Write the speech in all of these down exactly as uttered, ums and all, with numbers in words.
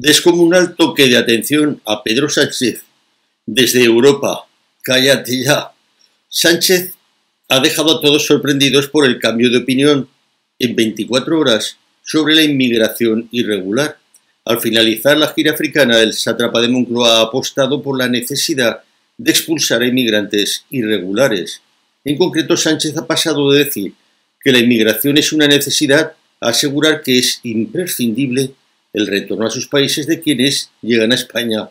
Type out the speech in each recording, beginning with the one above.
Descomunal toque de atención a Pedro Sánchez desde Europa. Cállate ya. Sánchez ha dejado a todos sorprendidos por el cambio de opinión en veinticuatro horas sobre la inmigración irregular. Al finalizar la gira africana, el sátrapa de Moncloa ha apostado por la necesidad de expulsar a inmigrantes irregulares. En concreto, Sánchez ha pasado de decir que la inmigración es una necesidad a asegurar que es imprescindible el retorno a sus países de quienes llegan a España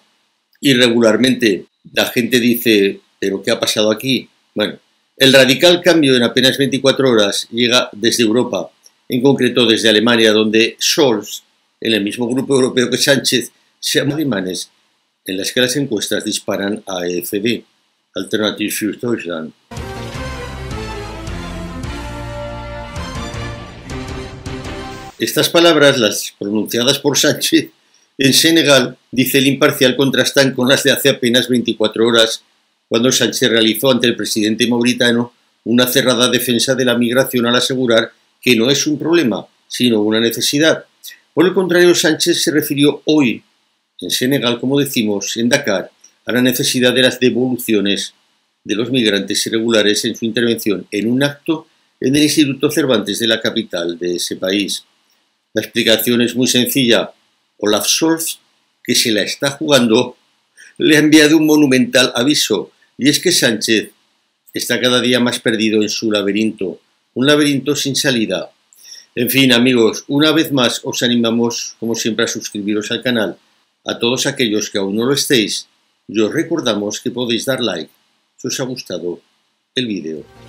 irregularmente. La gente dice, ¿pero qué ha pasado aquí? Bueno, el radical cambio en apenas veinticuatro horas llega desde Europa, en concreto desde Alemania, donde Scholz, en el mismo grupo europeo que Sánchez, se llama alemanes, en las que las encuestas disparan a AfD, Alternative für Deutschland. Estas palabras, las pronunciadas por Sánchez en Senegal, dice el imparcial, contrastan con las de hace apenas veinticuatro horas, cuando Sánchez realizó ante el presidente mauritano una cerrada defensa de la migración al asegurar que no es un problema, sino una necesidad. Por el contrario, Sánchez se refirió hoy, en Senegal, como decimos, en Dakar, a la necesidad de las devoluciones de los migrantes irregulares en su intervención en un acto en el Instituto Cervantes de la capital de ese país. La explicación es muy sencilla. Olaf Scholz, que se la está jugando, le ha enviado un monumental aviso, y es que Sánchez está cada día más perdido en su laberinto, un laberinto sin salida. En fin, amigos, una vez más os animamos, como siempre, a suscribiros al canal. A todos aquellos que aún no lo estéis, y os recordamos que podéis dar like si os ha gustado el vídeo.